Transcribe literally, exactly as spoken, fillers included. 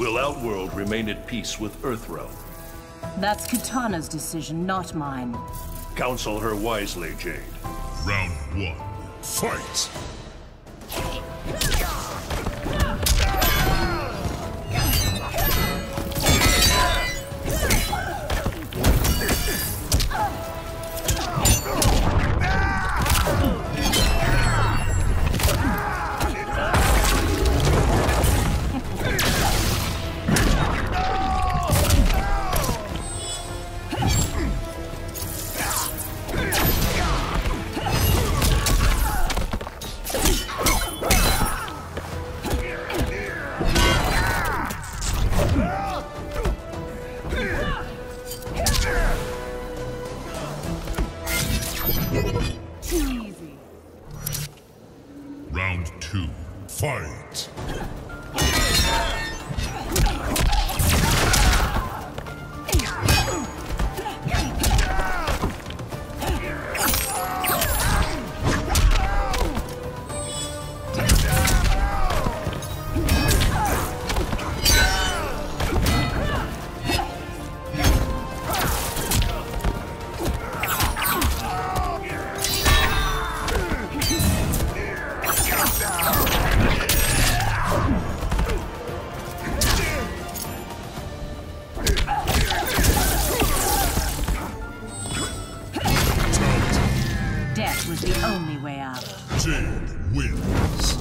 Will Outworld remain at peace with Earthrealm? That's Kitana's decision, not mine. Counsel her wisely, Jade. Round one, fight! Round two, fight! Death was the only way out. Jade wins.